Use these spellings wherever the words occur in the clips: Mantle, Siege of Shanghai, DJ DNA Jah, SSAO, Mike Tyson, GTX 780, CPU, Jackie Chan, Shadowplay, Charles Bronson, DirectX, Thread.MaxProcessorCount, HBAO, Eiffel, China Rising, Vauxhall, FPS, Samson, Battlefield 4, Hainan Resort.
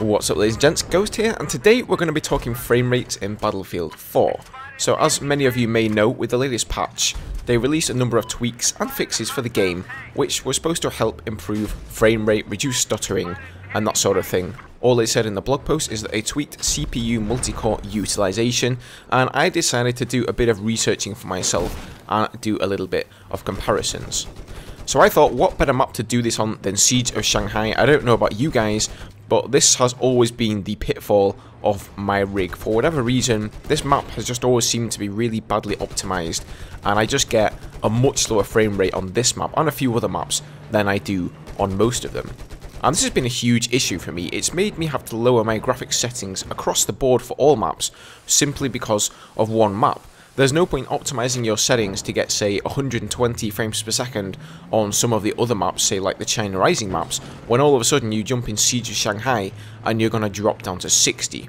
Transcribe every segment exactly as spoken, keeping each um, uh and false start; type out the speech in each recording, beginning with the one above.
What's up, ladies and gents, Ghost here, and today we're going to be talking frame rates in Battlefield four. So as many of you may know, with the latest patch, they released a number of tweaks and fixes for the game, which were supposed to help improve frame rate, reduce stuttering, and that sort of thing. All they said in the blog post is that they tweaked C P U multi-core utilization, and I decided to do a bit of researching for myself and do a little bit of comparisons. So I thought, what better map to do this on than Siege of Shanghai? I don't know about you guys, but this has always been the pitfall of my rig. For whatever reason, this map has just always seemed to be really badly optimized, and I just get a much lower frame rate on this map and a few other maps than I do on most of them. And this has been a huge issue for me. It's made me have to lower my graphics settings across the board for all maps simply because of one map. There's no point optimizing your settings to get, say, one hundred twenty frames per second on some of the other maps, say like the China Rising maps, when all of a sudden you jump in Siege of Shanghai and you're going to drop down to sixty.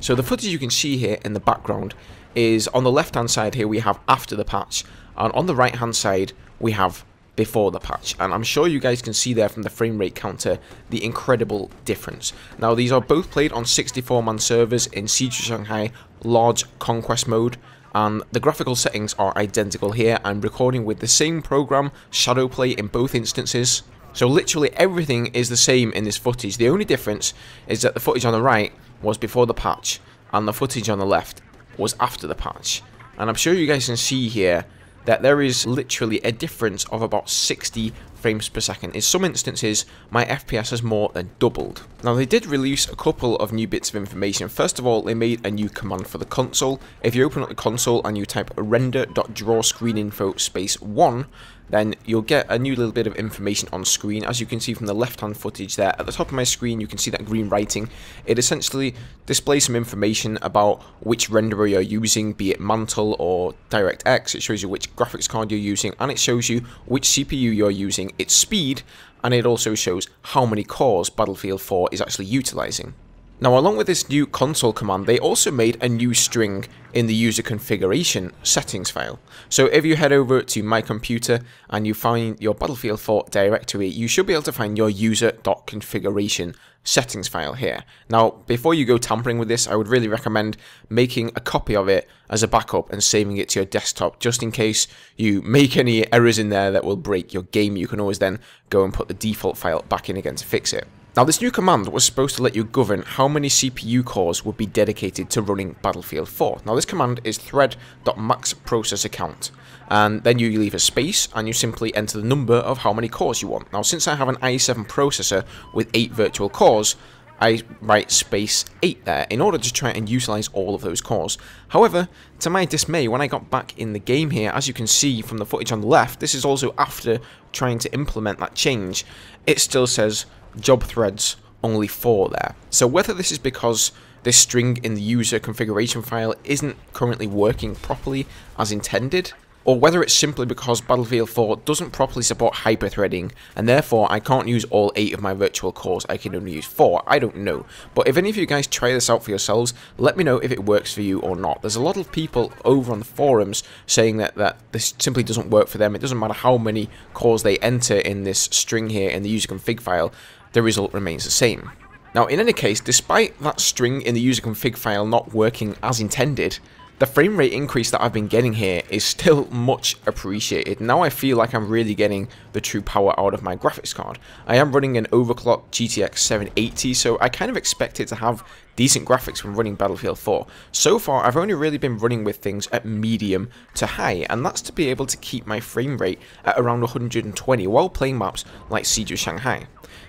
So the footage you can see here in the background is, on the left hand side here we have after the patch, and on the right hand side we have before the patch, and I'm sure you guys can see there from the frame rate counter the incredible difference. Now these are both played on sixty-four man servers in Siege of Shanghai large conquest mode, and the graphical settings are identical here. I'm recording with the same program, Shadowplay, in both instances, so literally everything is the same in this footage. The only difference is that the footage on the right was before the patch and the footage on the left was after the patch, and I'm sure you guys can see here that there is literally a difference of about sixty frames per second. In some instances, my F P S has more than doubled. Now, they did release a couple of new bits of information. First of all, they made a new command for the console. If you open up the console and you type render dot draw screen info space one, then you'll get a new little bit of information on screen. As you can see from the left-hand footage there, at the top of my screen, you can see that green writing. It essentially displays some information about which renderer you're using, be it Mantle or DirectX. It shows you which graphics card you're using, and it shows you which C P U you're using, its speed, and it also shows how many cores Battlefield four is actually utilizing. Now, along with this new console command, they also made a new string in the user configuration settings file. So if you head over to my computer and you find your Battlefield four directory, you should be able to find your user.configuration settings file here. Now, before you go tampering with this, I would really recommend making a copy of it as a backup and saving it to your desktop, just in case you make any errors in there that will break your game. You can always then go and put the default file back in again to fix it. Now, this new command was supposed to let you govern how many C P U cores would be dedicated to running Battlefield four. Now, this command is thread dot max processor count, and then you leave a space and you simply enter the number of how many cores you want. Now, since I have an i seven processor with eight virtual cores, I write space eight there in order to try and utilize all of those cores. However, to my dismay, when I got back in the game here, as you can see from the footage on the left, this is also after trying to implement that change, it still says job threads only four there. So whether this is because this string in the user configuration file isn't currently working properly as intended, or whether it's simply because Battlefield four doesn't properly support hyperthreading, and therefore I can't use all eight of my virtual cores, I can only use four, I don't know. But if any of you guys try this out for yourselves, let me know if it works for you or not. There's a lot of people over on the forums saying that, that this simply doesn't work for them. It doesn't matter how many cores they enter in this string here in the user config file, the result remains the same. Now, in any case, despite that string in the user config file not working as intended, the frame rate increase that I've been getting here is still much appreciated. Now I feel like I'm really getting the true power out of my graphics card. I am running an overclocked G T X seven eighty, so I kind of expect it to have decent graphics when running Battlefield four. So far, I've only really been running with things at medium to high, and that's to be able to keep my frame rate at around one hundred twenty while playing maps like Siege of Shanghai.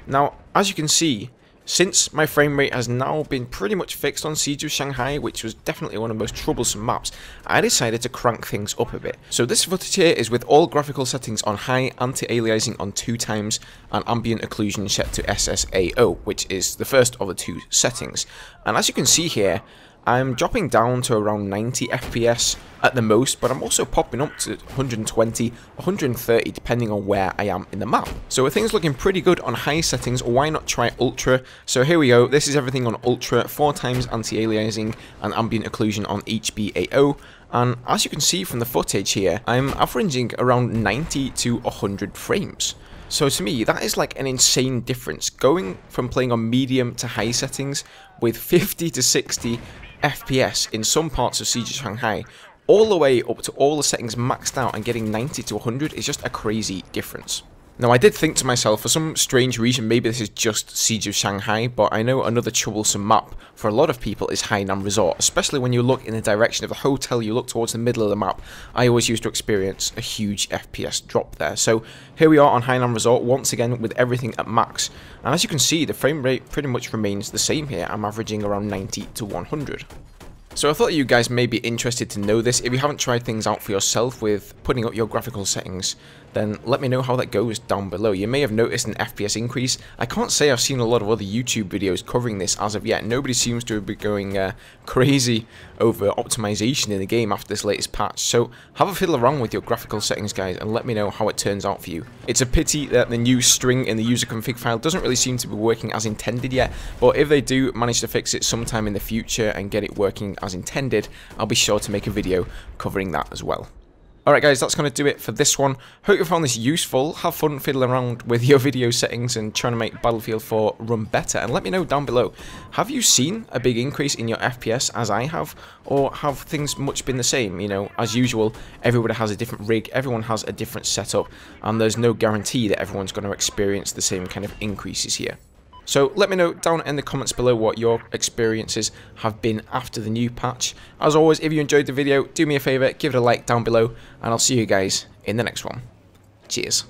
Now, as you can see, since my frame rate has now been pretty much fixed on Siege of Shanghai, which was definitely one of the most troublesome maps, I decided to crank things up a bit. So this footage here is with all graphical settings on high, anti-aliasing on two times, and ambient occlusion set to S S A O, which is the first of the two settings. And as you can see here, I'm dropping down to around ninety F P S at the most, but I'm also popping up to one hundred twenty, one hundred thirty depending on where I am in the map. So with things looking pretty good on high settings, why not try ultra? So here we go, this is everything on ultra, four times anti-aliasing and ambient occlusion on H B A O, and as you can see from the footage here, I'm averaging around ninety to one hundred frames. So to me, that is like an insane difference, going from playing on medium to high settings with fifty to sixty F P S in some parts of Siege of Shanghai, all the way up to all the settings maxed out and getting ninety to one hundred is just a crazy difference. Now I did think to myself, for some strange reason, maybe this is just Siege of Shanghai, but I know another troublesome map for a lot of people is Hainan Resort, especially when you look in the direction of the hotel, you look towards the middle of the map. I always used to experience a huge F P S drop there. So here we are on Hainan Resort once again with everything at max, and as you can see the frame rate pretty much remains the same here. I'm averaging around ninety to one hundred. So I thought you guys may be interested to know this. If you haven't tried things out for yourself with putting up your graphical settings, then let me know how that goes down below. You may have noticed an F P S increase. I can't say I've seen a lot of other YouTube videos covering this as of yet. Nobody seems to be going uh, crazy over optimization in the game after this latest patch. So have a fiddle around with your graphical settings, guys, and let me know how it turns out for you. It's a pity that the new string in the user config file doesn't really seem to be working as intended yet, but if they do manage to fix it sometime in the future and get it working as intended, I'll be sure to make a video covering that as well. Alright guys, that's going to do it for this one. Hope you found this useful. Have fun fiddling around with your video settings and trying to make Battlefield four run better. And let me know down below, have you seen a big increase in your F P S as I have? Or have things much been the same? You know, as usual, everybody has a different rig, everyone has a different setup, and there's no guarantee that everyone's going to experience the same kind of increases here. So let me know down in the comments below what your experiences have been after the new patch. As always, if you enjoyed the video, do me a favour, give it a like down below, and I'll see you guys in the next one. Cheers.